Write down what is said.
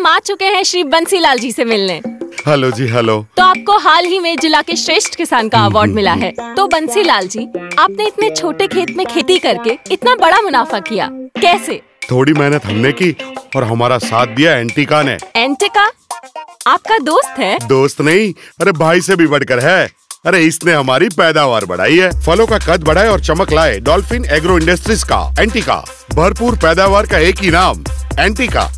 हम आ चुके हैं श्री बंसीलाल जी से मिलने। हेलो जी, हेलो। तो आपको हाल ही में जिला के श्रेष्ठ किसान का अवार्ड मिला है। तो बंसीलाल जी, आपने इतने छोटे खेत में खेती करके इतना बड़ा मुनाफा किया, कैसे? थोड़ी मेहनत हमने की और हमारा साथ दिया एंटिका ने। एंटिका आपका दोस्त है? दोस्त नहीं, अरे भाई से भी बढ़कर है। अरे इसने हमारी पैदावार बढ़ाई है, फलों का कद बढ़ाए और चमक लाए। डॉल्फिन एग्रो इंडस्ट्रीज का एंटिका, भरपूर पैदावार का एक ही नाम एंटिका।